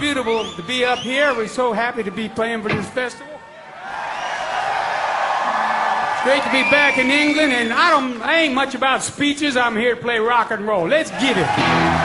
beautiful to be up here. We're so happy to be playing for this festival. It's great to be back in England, and I ain't much about speeches. I'm here to play rock and roll. Let's get it.